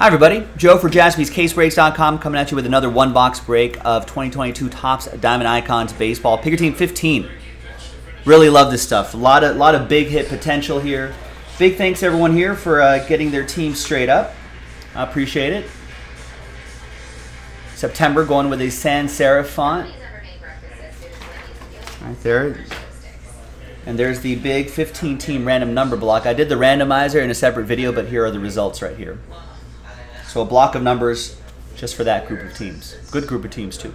Hi everybody, Joe for Jaspys CaseBreaks.com coming at you with another one-box break of 2022 Topps Diamond Icons Baseball. Pick your team 15. Really love this stuff. A lot of big hit potential here. Big thanks to everyone here for getting their team straight up. I appreciate it. September going with a sans serif font. Right there. And there's the big 15-team random number block. I did the randomizer in a separate video, but here are the results right here. So a block of numbers just for that group of teams. Good group of teams, too.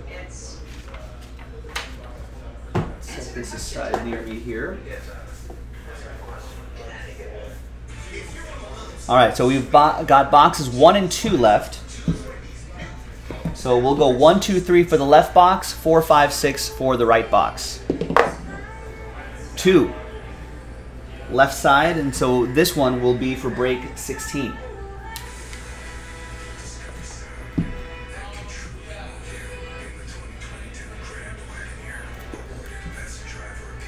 Set this aside near me here. All right, so we've got boxes 1 and 2 left. So we'll go 1, 2, 3 for the left box, 4, 5, 6 for the right box. 2 left side, and so this one will be for break 16.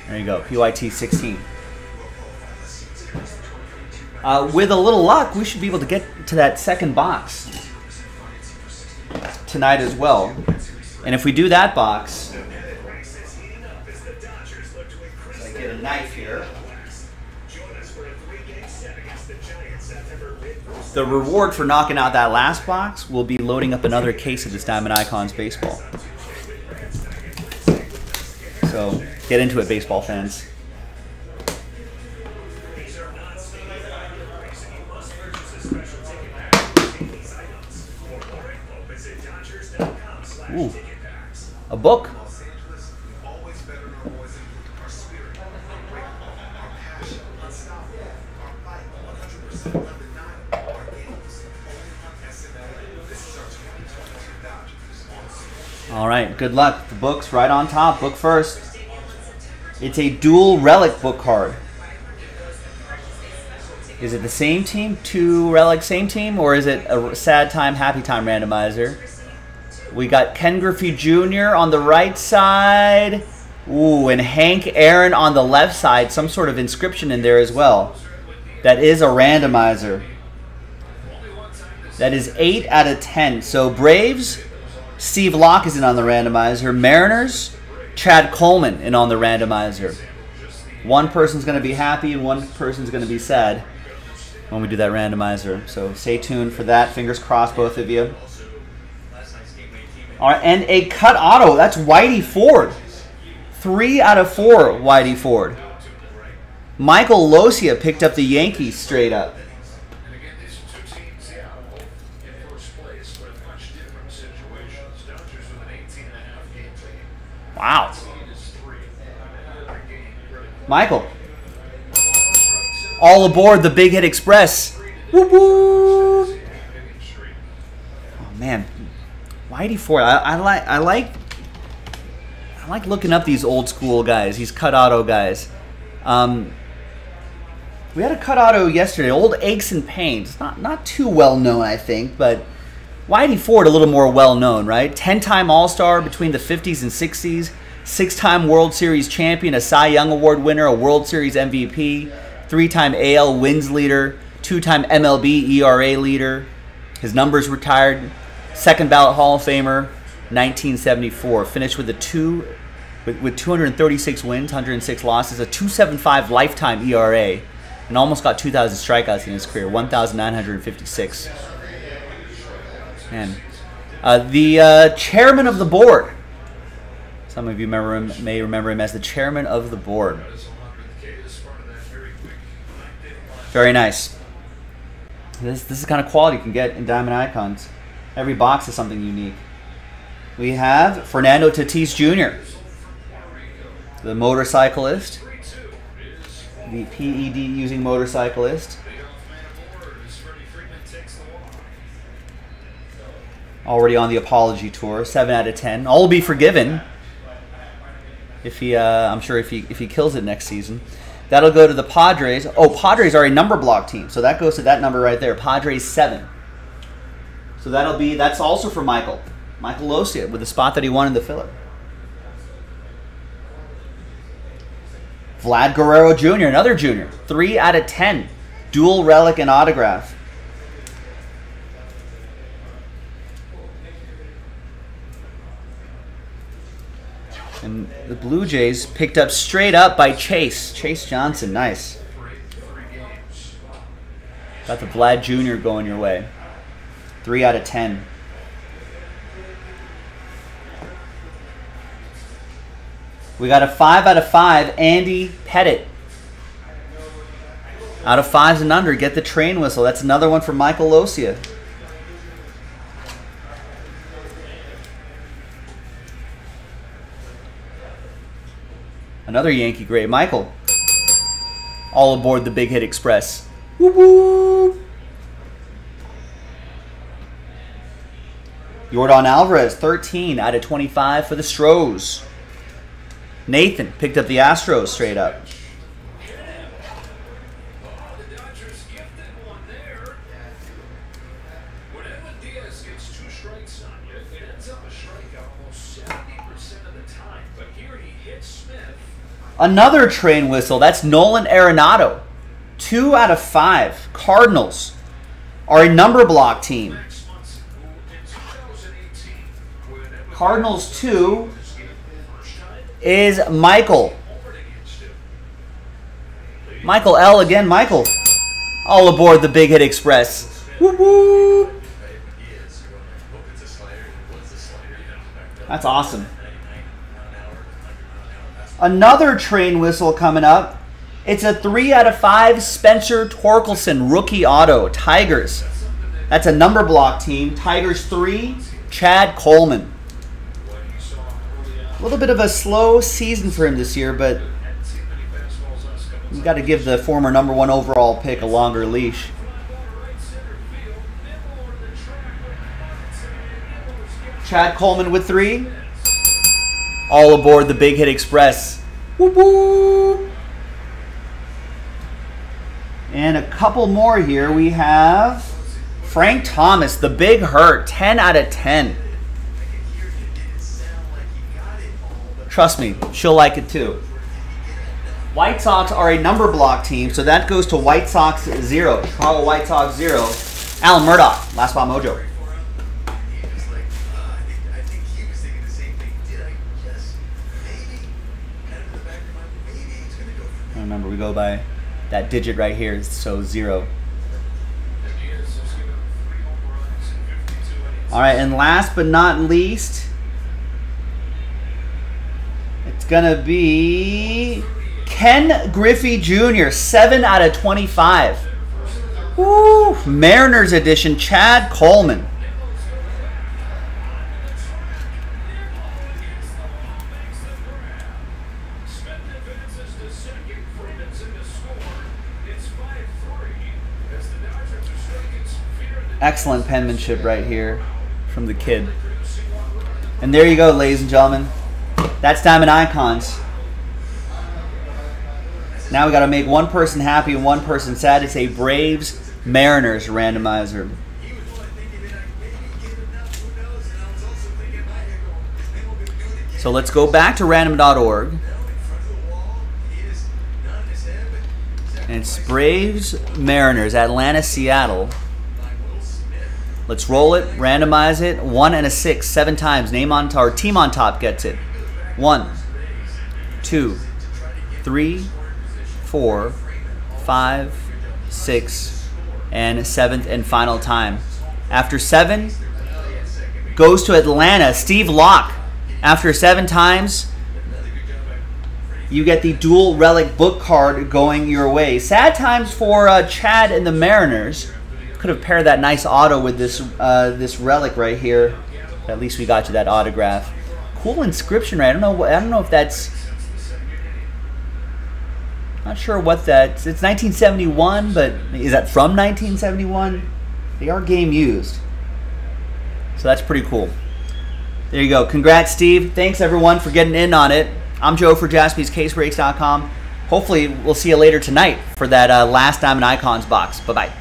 There you go, PYT 16. With a little luck, we should be able to get to that second box tonight as well. And if we do that box, I get a knife here. The reward for knocking out that last box will be loading up another case of this Diamond Icons baseball. So get into it, baseball fans. Ooh, a book. All right, good luck. The book's right on top. Book first. It's a dual relic book card. Is it the same team, 2 relic, same team, or is it a sad time, happy time randomizer? We got Ken Griffey Jr. on the right side. Ooh, and Hank Aaron on the left side. Some sort of inscription in there as well. That is a randomizer. That is 8 out of 10. So Braves, Steve Locke isn't on the randomizer. Mariners, Chad Coleman in on the randomizer. One person's going to be happy and one person's going to be sad when we do that randomizer. So stay tuned for that. Fingers crossed, both of you. All right, and a cut auto. That's Whitey Ford. 3 out of 4, Whitey Ford. Michael Loaiza picked up the Yankees straight up. Wow. Michael. All aboard the Big Hit Express. Woo woo. Oh man. Whitey Ford. I like looking up these old school guys, these cut auto guys. We had a cut auto yesterday, old Aches and Pains. Not too well known, I think, but Whitey Ford, a little more well-known, right? 10-time All-Star between the 50s and 60s, 6-time World Series champion, a Cy Young Award winner, a World Series MVP, 3-time AL wins leader, 2-time MLB ERA leader. His numbers retired, second ballot Hall of Famer, 1974. Finished with 236 wins, 106 losses, a 2.75 lifetime ERA, and almost got 2,000 strikeouts in his career, 1,956. Man. The chairman of the board. Some of you may remember him as the chairman of the board. Very nice. This is the kind of quality you can get in Diamond Icons. Every box is something unique. We have Fernando Tatis Jr., the motorcyclist, the PED-using motorcyclist. Already on the apology tour, 7 out of 10. All will be forgiven if he, I'm sure, if he kills it next season. That'll go to the Padres. Oh, Padres are a number block team, so that goes to that number right there, Padres 7. So that'll be also for Michael, Loaiza, with the spot that he won in the filler. Vlad Guerrero Jr., another junior, 3 out of 10, dual relic and autograph. And the Blue Jays picked up straight up by Chase. Chase Johnson, nice. Got the Vlad Jr. going your way. 3 out of 10. We got a 5 out of 5, Andy Pettit. Out of 5s and under, get the train whistle. That's another one for Michael Loaiza. Another Yankee great, Michael. All aboard the Big Hit Express. Woo woo! Jordan Alvarez, 13 out of 25 for the Stros. Nathan picked up the Astros straight up. Another train whistle. That's Nolan Arenado. 2 out of 5. Cardinals are a number block team. Cardinals 2 is Michael. Michael L again. Michael. All aboard the Big Hit Express. Woo woo. That's awesome. Another train whistle coming up. It's a 3 out of 5 Spencer Torkelson rookie auto. Tigers. That's a number block team. Tigers 3, Chad Coleman. A little bit of a slow season for him this year, but we've got to give the former #1 overall pick a longer leash. Chad Coleman with 3. All aboard the Big Hit Express. Whoop, whoop. And a couple more here. We have Frank Thomas, the Big Hurt, 10 out of 10. Trust me, she'll like it too. White Sox are a number block team, so that goes to White Sox 0. Chicago White Sox 0. Alan Murdoch, Last Spot Mojo. Remember, we go by that digit right here, so 0. All right, and last but not least, it's going to be Ken Griffey Jr., 7 out of 25. Woo! Mariners edition, Chad Coleman. Excellent penmanship right here from the kid. And there you go, ladies and gentlemen. That's Diamond Icons. Now we got to make one person happy and one person sad. It's a Braves Mariners randomizer. So let's go back to random.org. And it's Braves Mariners, Atlanta, Seattle. Let's roll it, randomize it. 1 and a 6, 7 times. Name on top, or team on top gets it. 1, 2, 3, 4, 5, 6, and 7th and final time. After 7, goes to Atlanta, Steve Locke. After 7 times, you get the dual relic book card going your way. Sad times for Chad and the Mariners. Could have paired that nice auto with this this relic right here. At least we got you that autograph. Cool inscription, right? I don't know if that's. Not sure what that. It's 1971, but is that from 1971? They are game used. So that's pretty cool. There you go. Congrats, Steve. Thanks everyone for getting in on it. I'm Joe for JaspysCaseBreaks.com. Hopefully, we'll see you later tonight for that last Diamond Icons box. Bye bye.